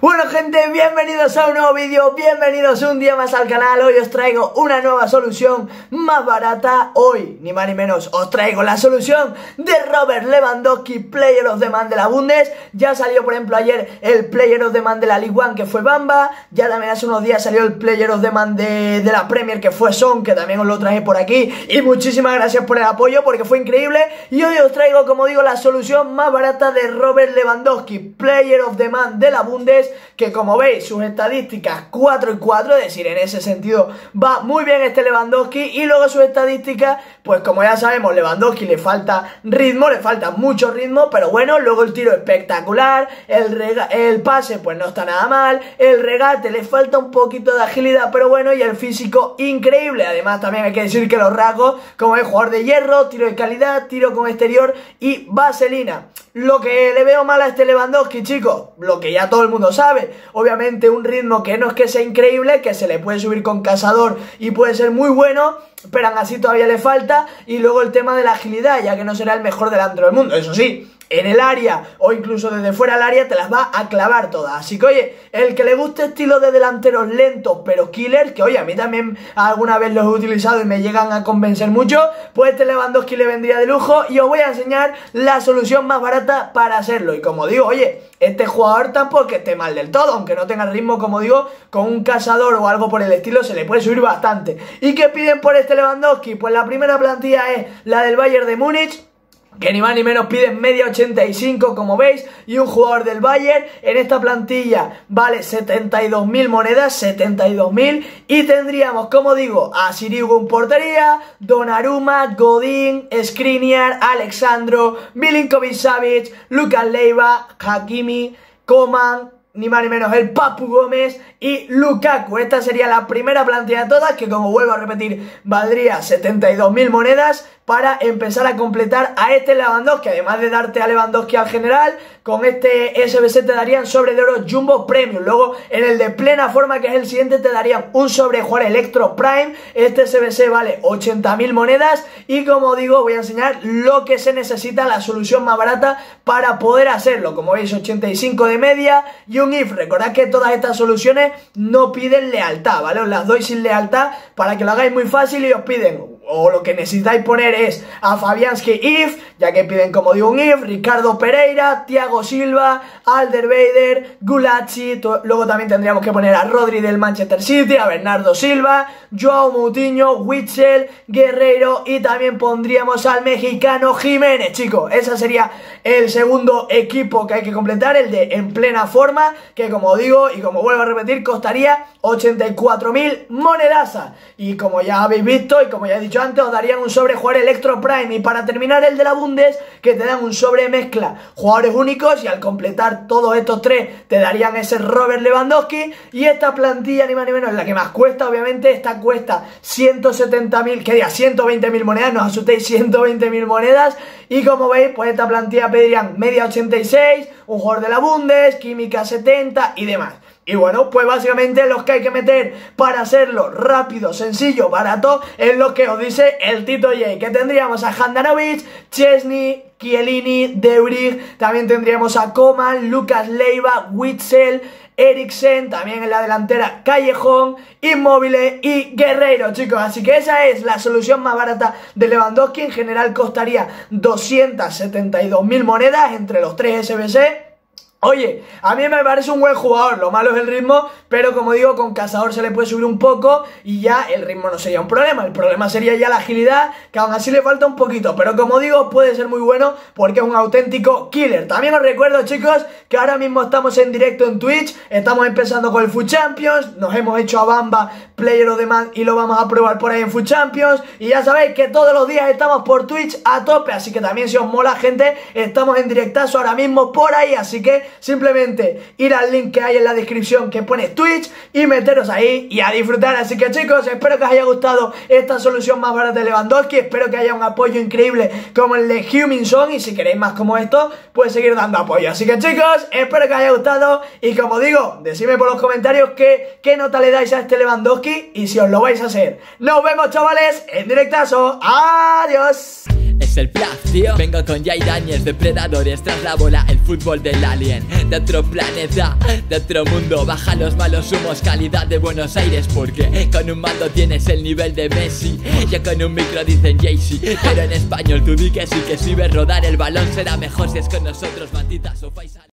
Bueno gente, bienvenidos a un nuevo vídeo, bienvenidos un día más al canal. Hoy os traigo una nueva solución más barata. Hoy, ni más ni menos, os traigo la solución de Robert Lewandowski, Player of the Man de la Bundes. Ya salió por ejemplo ayer el Player of the Man de la League One, que fue Bamba. Ya también hace unos días salió el Player of the Man de la Premier, que fue Son, que también os lo traje por aquí. Y muchísimas gracias por el apoyo, porque fue increíble. Y hoy os traigo, como digo, la solución más barata de Robert Lewandowski, Player of the Man de la Bundes, que como veis sus estadísticas 4 y 4, es decir, en ese sentido va muy bien este Lewandowski. Y luego sus estadísticas, pues como ya sabemos, Lewandowski le falta ritmo, le falta mucho ritmo, pero bueno, luego el tiro espectacular, el pase pues no está nada mal, el regate le falta un poquito de agilidad, pero bueno, y el físico increíble. Además también hay que decir que los rasgos, como es jugador de hierro, tiro de calidad, tiro con exterior y vaselina. Lo que le veo mal a este Lewandowski, chicos, lo que ya todo el mundo sabe, obviamente un ritmo que no es que sea increíble, que se le puede subir con cazador y puede ser muy bueno, pero aún así todavía le falta. Y luego el tema de la agilidad, ya que no será el mejor delantero del mundo, eso sí, en el área o incluso desde fuera del área te las va a clavar todas. Así que oye, el que le guste estilo de delanteros lentos pero killer, que oye, a mí también alguna vez los he utilizado y me llegan a convencer mucho, pues este Lewandowski le vendría de lujo. Y os voy a enseñar la solución más barata para hacerlo. Y como digo, oye, este jugador tampoco esté mal del todo, aunque no tenga ritmo, como digo, con un cazador o algo por el estilo se le puede subir bastante. ¿Y qué piden por este Lewandowski? Pues la primera plantilla es la del Bayern de Múnich, que ni más ni menos piden media 85, como veis, y un jugador del Bayern en esta plantilla vale 72.000 monedas, 72.000, y tendríamos, como digo, a Sirigu en portería, Donnarumma, Godín, Skriniar, Alexandro, Milinkovic-Savic, Lucas Leiva, Hakimi, Coman, ni más ni menos el Papu Gómez y Lukaku. Esta sería la primera plantilla de todas, que como vuelvo a repetir valdría 72.000 monedas, para empezar a completar a este Lewandowski. Además de darte a Lewandowski al general, con este SBC te darían sobre de oro Jumbo Premium. Luego en el de plena forma, que es el siguiente, te darían un sobre jugar Electro Prime. Este SBC vale 80.000 monedas. Y como digo, voy a enseñar lo que se necesita, la solución más barata para poder hacerlo. Como veis, 85 de media y un IF. Recordad que todas estas soluciones no piden lealtad, ¿vale? Os las doy sin lealtad para que lo hagáis muy fácil, y os piden, o lo que necesitáis poner es a Fabianski IF, ya que piden, como digo, un IF, Ricardo Pereira, Thiago Silva, Alderweireld, Gulacci. Luego también tendríamos que poner a Rodri del Manchester City, a Bernardo Silva, Joao Mutiño, Witsel, Guerreiro, y también pondríamos al mexicano Jiménez, chicos. Ese sería el segundo equipo que hay que completar, el de en plena forma, que como digo y como vuelvo a repetir costaría 84.000 monedazas. Y como ya habéis visto y como ya he dicho antes, os darían un sobre jugador Electro Prime. Y para terminar, el de la Bundes, que te dan un sobre mezcla jugadores únicos, y al completar todos estos tres te darían ese Robert Lewandowski. Y esta plantilla, ni más ni menos, es la que más cuesta, obviamente. Esta cuesta 170.000, que diga 120.000 monedas, no os asustéis, 120.000 monedas. Y como veis, pues esta plantilla pedirían media 86, un jugador de la Bundes, química 70 y demás. Y bueno, pues básicamente los que hay que meter para hacerlo rápido, sencillo, barato, es lo que os dice el Tito J, que tendríamos a Handanovic, Chesney, Chiellini, Debrig, también tendríamos a Coman, Lucas Leiva, Witsel, Eriksen, también en la delantera Callejón, Inmóvil y Guerreiro, chicos. Así que esa es la solución más barata de Lewandowski. En general costaría 272.000 monedas entre los tres SBC. Oye, a mí me parece un buen jugador, lo malo es el ritmo, pero como digo, con cazador se le puede subir un poco y ya el ritmo no sería un problema. El problema sería ya la agilidad, que aún así le falta un poquito, pero como digo, puede ser muy bueno porque es un auténtico killer. También os recuerdo, chicos, que ahora mismo estamos en directo en Twitch, estamos empezando con el FUT Champions, nos hemos hecho a Bamba Player of the Man y lo vamos a probar por ahí en FUT Champions. Y ya sabéis que todos los días estamos por Twitch a tope, así que también si os mola, gente, estamos en directazo ahora mismo por ahí, así que simplemente ir al link que hay en la descripción que pone Twitch y meteros ahí y a disfrutar. Así que chicos, espero que os haya gustado esta solución más barata de Lewandowski, espero que haya un apoyo increíble como el de Son, y si queréis más como esto, pues seguir dando apoyo. Así que chicos, espero que os haya gustado y como digo, decidme por los comentarios qué nota le dais a este Lewandowski y si os lo vais a hacer. Nos vemos, chavales, en directazo. Adiós. Es el plaz, tío. Vengo con Jay Daniels, depredadores tras la bola, el fútbol del alien. vienen de otro planeta, de otro mundo. Baja los malos humos, calidad de Buenos Aires, porque con un mando tienes el nivel de Messi, ya con un micro dicen Jay-Z. Pero en español tú di que sí, que si ves rodar el balón será mejor si es con nosotros, matitas o faisal.